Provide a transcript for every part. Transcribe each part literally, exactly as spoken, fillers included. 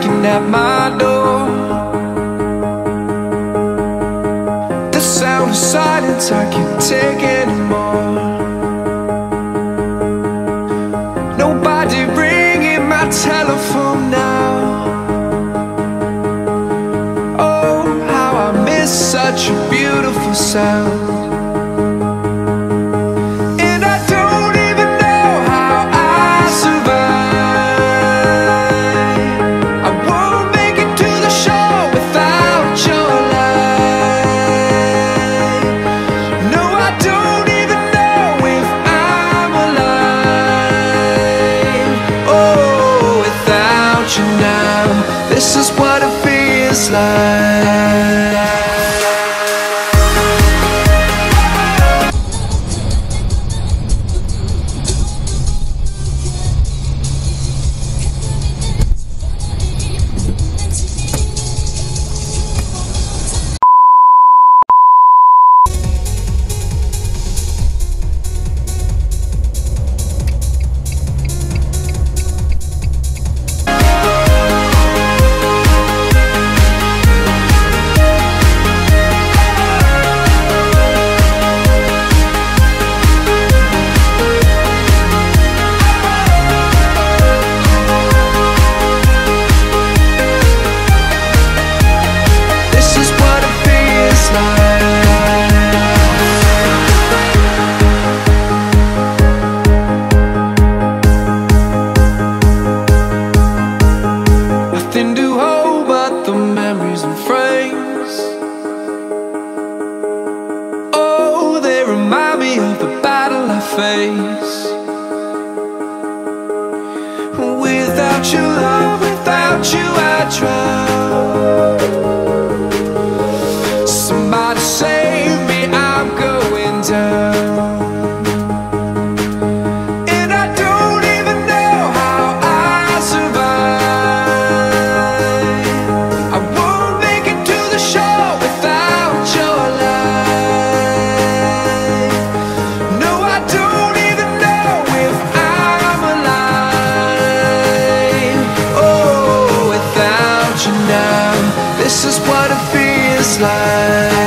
knocking at my door. The sound of silence, I can't take anymore. Nobody ringing my telephone now. Oh, how I miss such a beautiful sound. This is what it feels like. Without your love, without you, I drown. Somebody save me, I'm going down. And I don't even know how I survive. I won't make it to the shore without your light. No, I don't. This is what it feels like.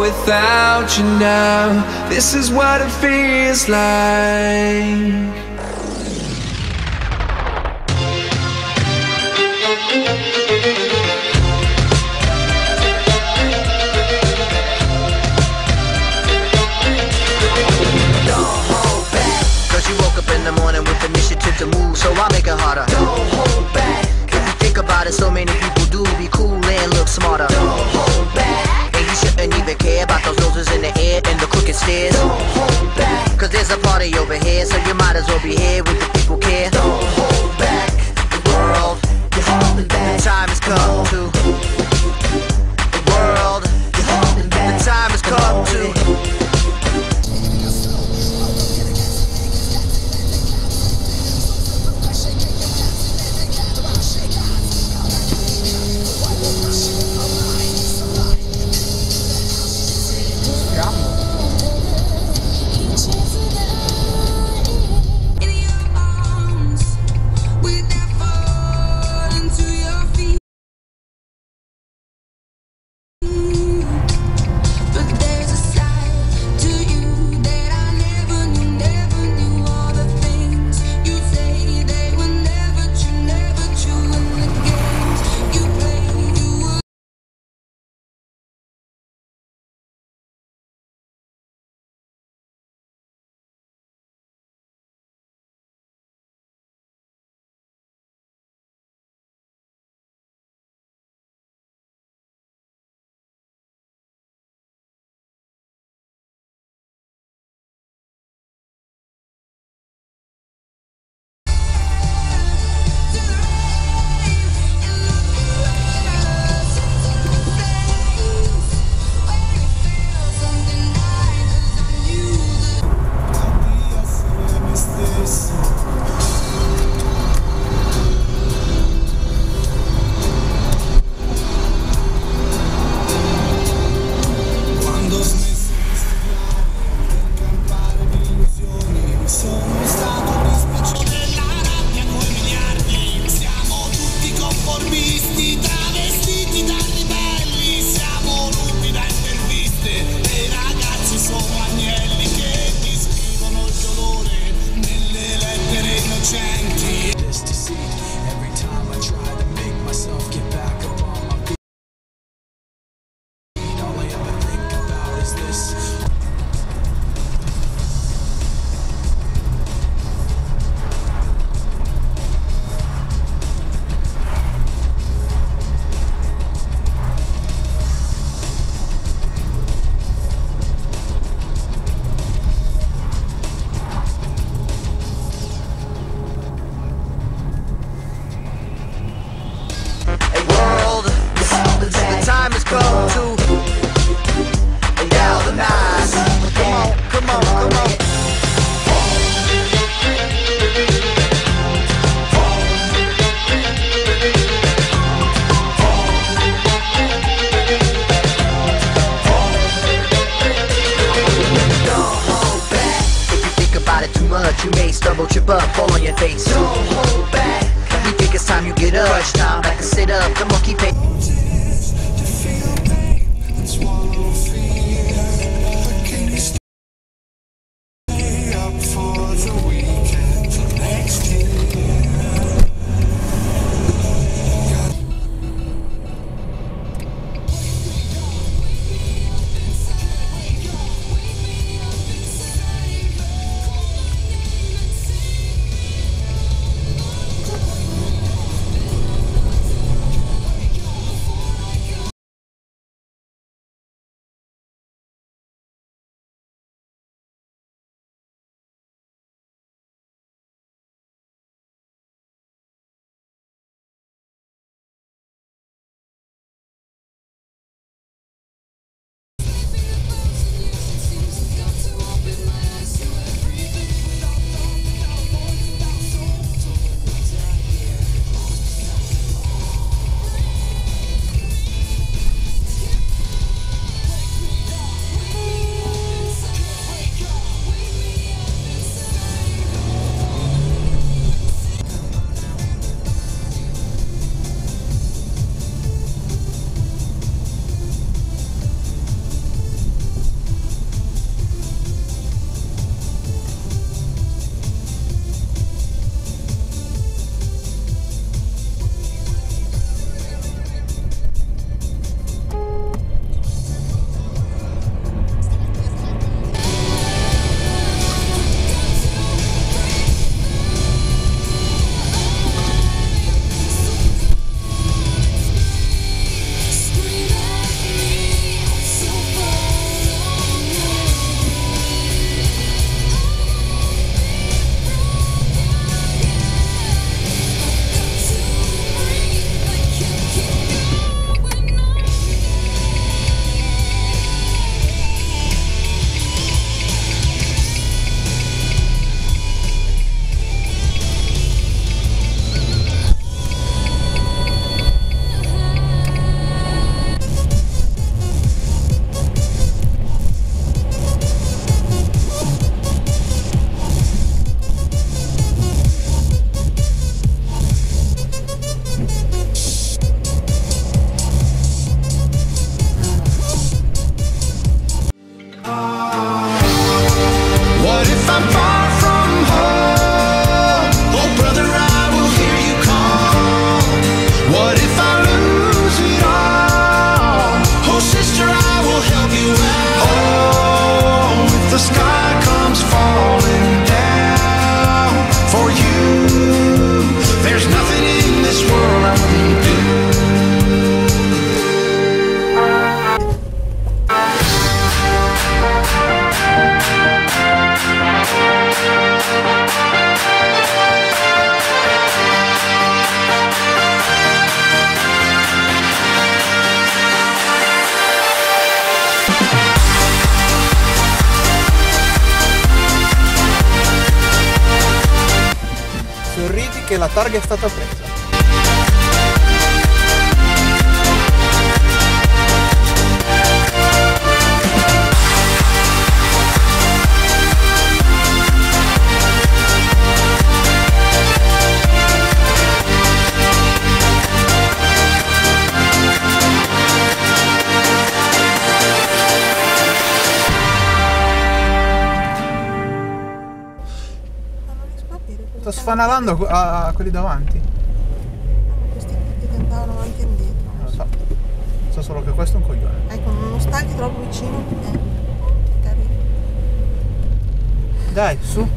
Without you now, this is what it feels like. Don't hold back, 'cause you woke up in the morning with initiative to move, so I make it harder. Don't hold back, if you think about it, so many people do be cool and look smarter. Don't hold back. Shouldn't even care about those noses in the air and the crooked stairs. Don't hold back, 'cause there's a party over here, so you might as well be here with the people care. Don't hold back, the world is holding back. The time has come to the world is holding back. The time has come to. You may stumble, trip up, fall on your face. Don't hold back. You think it's time you get up. Crunch time, I can sit up. The monkey face. Sorridi che la targa è stata presa. Sto sfanalando a, a quelli davanti. Questi qui che andavano avanti e indietro. Non lo so. So solo che questo è un coglione. Ecco, non starti troppo vicino. Eh, carino. Dai, su.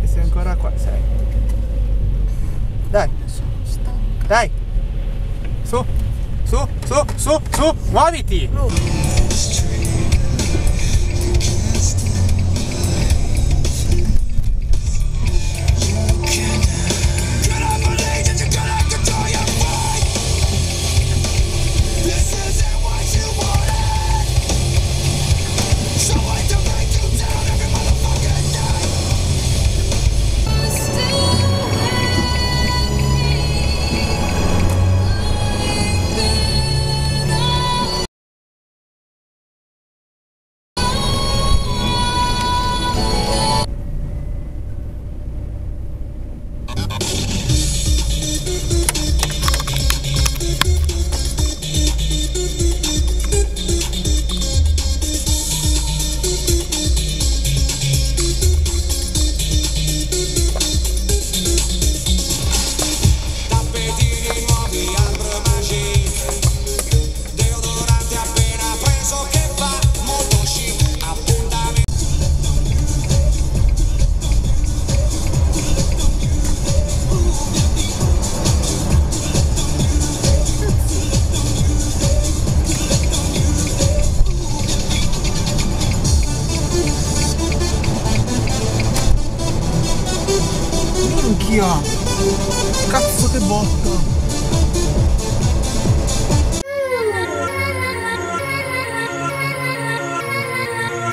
Che sei ancora qua. Sei. Dai. Dai. Su. Su, su, su, su. Muoviti. Cazzo che botta!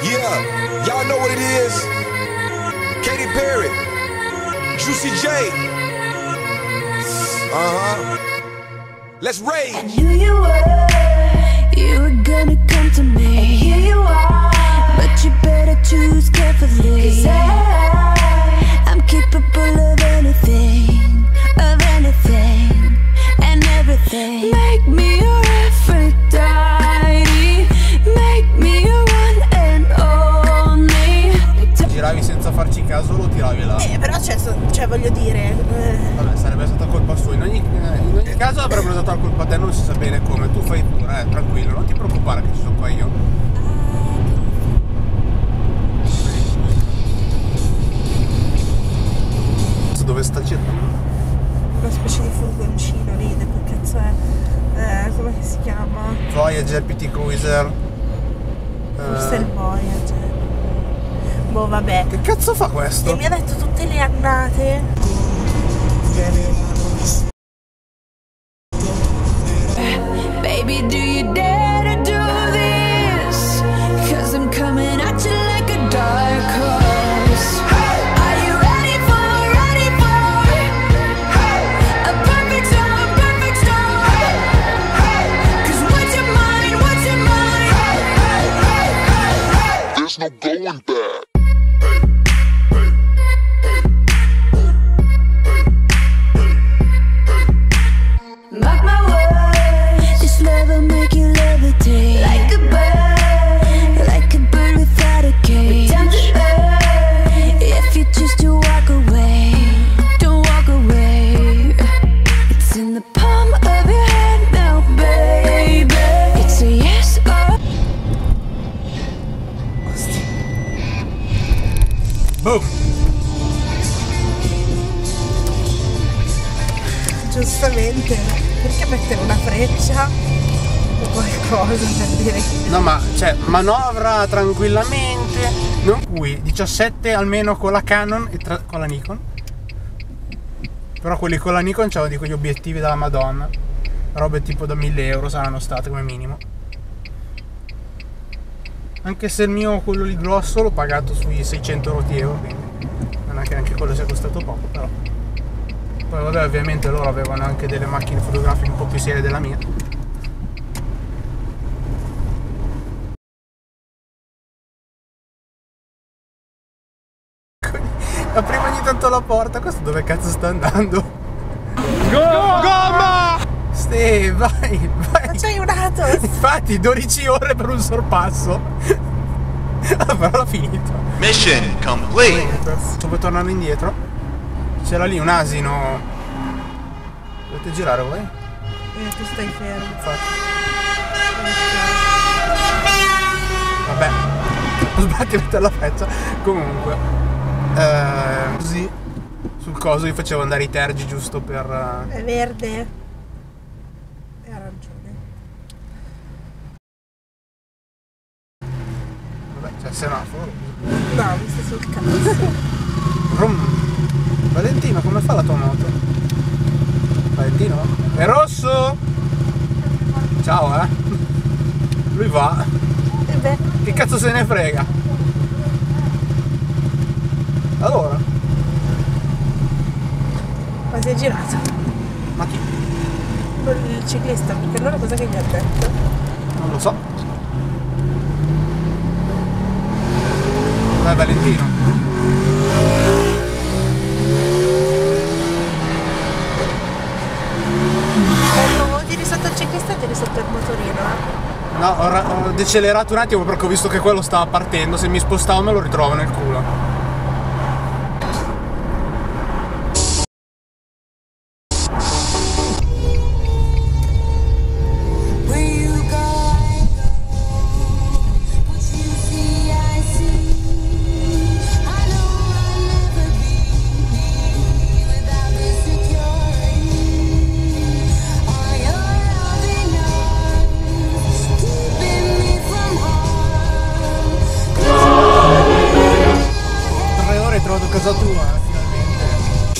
Yeah, y'all know what it is. Katy Perry, Juicy J. Uh-huh. Let's rage. I knew you were, you were gonna come to me. And here you are, but you better choose carefully. 'Cause I, I'm capable of anything. Of anything and everything. Make me your Aphrodite. Make me your one and only. Tiravi senza farci caso, lo tiravi là. Eh, però c'è, cioè, voglio dire. Vabbè, sarebbe stata colpa sua. In ogni, in ogni caso avrebbero dato la colpa a te, non si sa bene come. Tu fai pure, eh, tranquillo, non ti preoccupare che ci sono qua io. Dove sta cercando? Una specie di furgoncino lì, che cazzo è? Eh, come si chiama? Voyager, P T Cruiser. Forse eh. il Voyager. Boh, vabbè. Che cazzo fa questo? E mi ha detto tutte le annate. Baby, do you dare to do this? 'Cause I'm coming at you like a dark horse. No going back. Mark my words, this love will make you levitate like a bird, like a bird without a cage. Down to earth, if you choose to walk away, don't walk away. It's in the palm of your hand now, baby. It's a yes or. Boom! Giustamente, perché mettere una freccia o qualcosa per dire che... No, ma cioè manovra tranquillamente, non qui, diciassette almeno con la Canon e tra... con la Nikon. Però quelli con la Nikon c'erano di quegli obiettivi della Madonna. Robe tipo da mille euro saranno state come minimo. Anche se il mio, quello lì grosso, l'ho pagato sui seicento euro, quindi non è che anche quello sia costato poco, però. Poi vabbè, ovviamente loro avevano anche delle macchine fotografiche un po' più serie della mia. Apriamo ogni tanto la porta, questo dove cazzo sta andando? Gomma! Sì, vai, vai! Ma c'hai un Atos! Infatti, dodici ore per un sorpasso! Ah, però l'ho finito! Mission complete! Sto per tornare indietro. C'era lì un asino. Dovete girare voi? Eh, tu stai fermo. Infatti. Vabbè, ho sbattuto alla freccia. Comunque, eh, così sul coso vi facevo andare i tergi giusto per... È verde. È arancione. C'è il semaforo. No, mi sta sul cazzo. Rum. Valentino, come fa la tua moto? Valentino? È rosso! Ciao, eh! Lui va! E beh. Che cazzo se ne frega! Allora! Ma si è girato! Ma chi? Il ciclista, perché allora cosa che gli ha detto? Non lo so! Valentino, non tiri sotto il ciclista, tiri sotto il motorino. No, ho, ho decelerato un attimo perché ho visto che quello stava partendo. Se mi spostavo me lo ritrovo nel culo. Casa tua, eh, finalmente.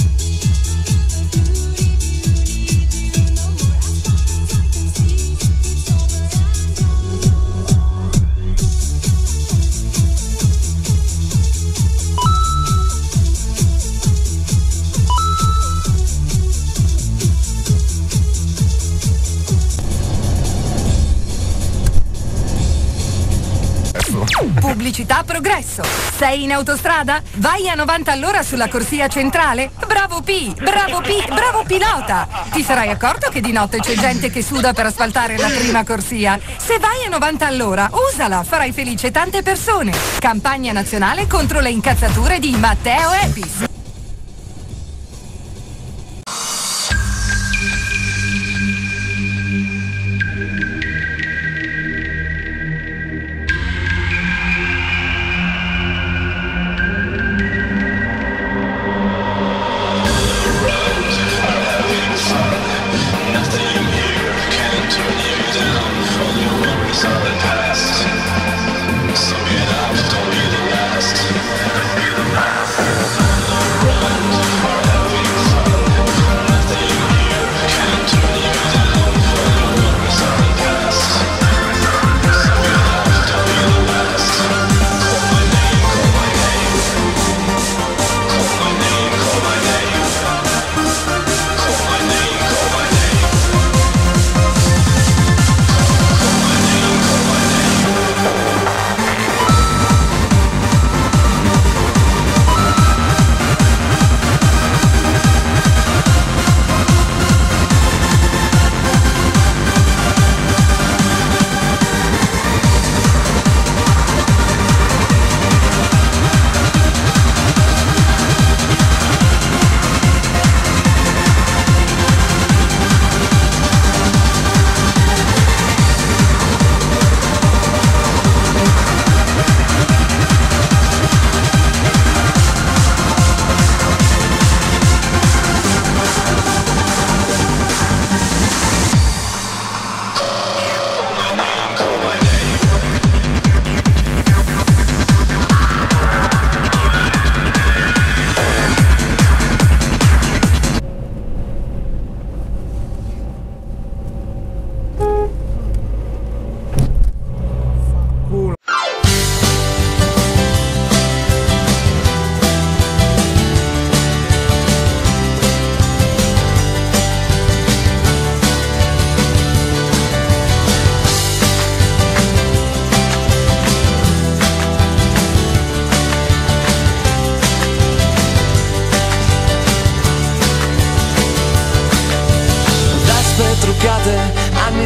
Pubblicità Progresso. Sei in autostrada? Vai a novanta all'ora sulla corsia centrale? Bravo P! Bravo P! Bravo pilota! Ti sarai accorto che di notte c'è gente che suda per asfaltare la prima corsia? Se vai a novanta all'ora, usala! Farai felice tante persone! Campagna nazionale contro le incazzature di Matteo Epis.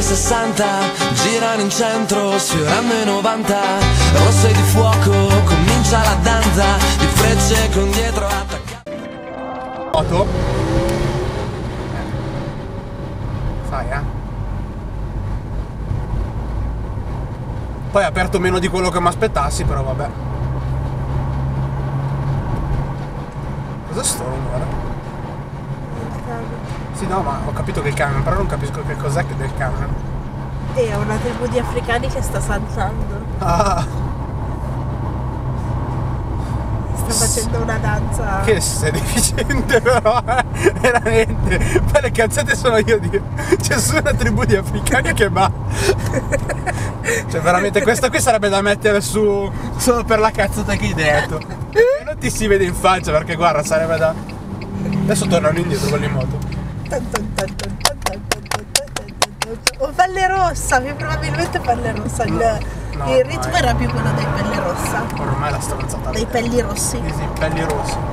sessanta, girano in centro, sfiorando i novanta, rosse di fuoco, comincia la danza, di frecce con dietro attaccate. foto, sai eh poi ha aperto meno di quello che mi aspettassi, però vabbè. Cosa sto rumore? Sì, no, ma ho capito che è camion, però non capisco che cos'è che del camion. È una tribù di africani che sta saltando. Ah. Sta facendo una danza. Che sei deficiente però, eh? Veramente. Ma le cazzate sono io di... C'è solo una tribù di africani che va. Cioè veramente questa qui sarebbe da mettere su solo per la cazzata che hai detto. E non ti si vede in faccia perché guarda sarebbe da... Adesso tornano indietro con le moto. O pelle rossa, più probabilmente pelle rossa. No, il, no, il ritmo era più quello dei pelle rossa. Ormai la stronzata. Dei pelli rossi. Sì, sì, pelli rossi.